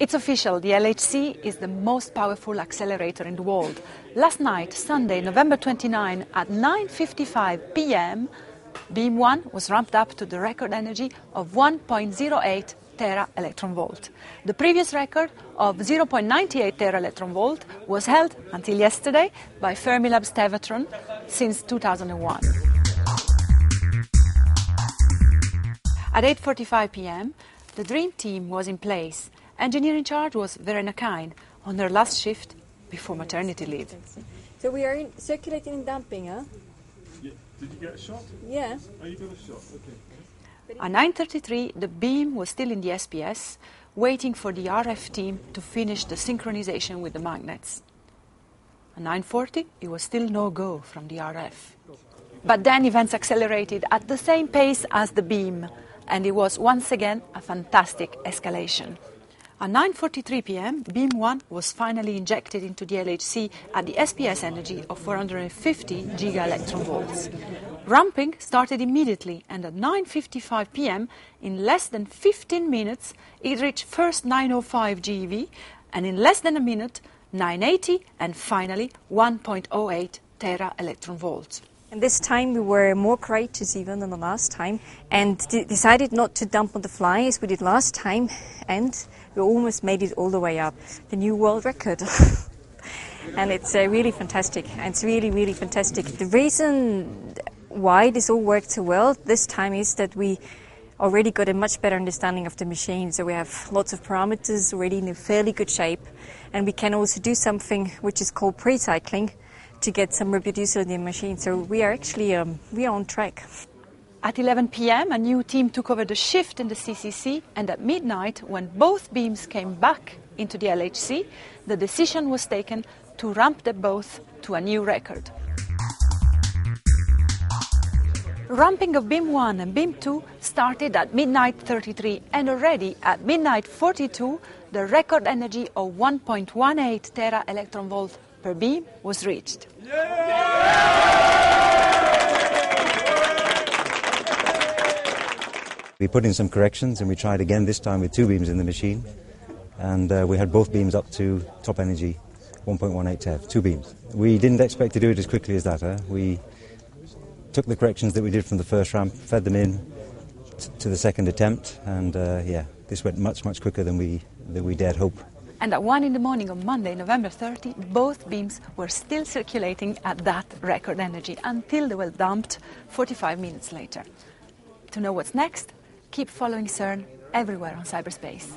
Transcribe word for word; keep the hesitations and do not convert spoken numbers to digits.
It's official, the L H C is the most powerful accelerator in the world. Last night, Sunday, November twenty-ninth, at nine fifty-five p m, beam one was ramped up to the record energy of one point zero eight tera electron volt. The previous record of zero point nine eight tera electron volt was held, until yesterday, by Fermilab's Tevatron since two thousand one. At eight forty-five p m, the dream team was in place. Engineer in charge was Verena Kain, on her last shift before maternity leave. So we are in circulating damping, huh? Yeah. Did you get a shot? Yeah. Oh, you got a shot, okay. At nine thirty-three, the beam was still in the S P S, waiting for the R F team to finish the synchronization with the magnets. At nine forty, it was still no go from the R F. But then events accelerated at the same pace as the beam, and it was once again a fantastic escalation. At nine forty-three p m, beam one was finally injected into the L H C at the S P S energy of four hundred fifty giga electron volts. Ramping started immediately, and at nine fifty-five p m, in less than fifteen minutes, it reached first nine oh five GeV, and in less than a minute, nine eighty, and finally one point zero eight tera electron volts. And this time we were more courageous even than the last time, and de decided not to dump on the fly as we did last time, and we almost made it all the way up, the new world record. And it's uh, really fantastic, and it's really, really fantastic. The reason why this all worked so well this time is that we already got a much better understanding of the machine, so we have lots of parameters already in a fairly good shape, and we can also do something which is called pre-cycling, to get some reproducible in the machine, so we are actually um, we are on track. At eleven p m, a new team took over the shift in the C C C, and at midnight, when both beams came back into the L H C, the decision was taken to ramp them both to a new record. Ramping of beam one and beam two started at midnight thirty-three, and already at midnight forty-two, the record energy of one point one eight tera electron volt per beam was reached. We put in some corrections and we tried again, this time with two beams in the machine, and uh, we had both beams up to top energy, one point one eight TeV, two beams. We didn't expect to do it as quickly as that. Eh? We took the corrections that we did from the first ramp, fed them in t to the second attempt, and uh, yeah, this went much, much quicker than we, than we dared hope. And at one in the morning on Monday, November thirtieth, both beams were still circulating at that record energy until they were dumped forty-five minutes later. To know what's next, keep following CERN everywhere on cyberspace.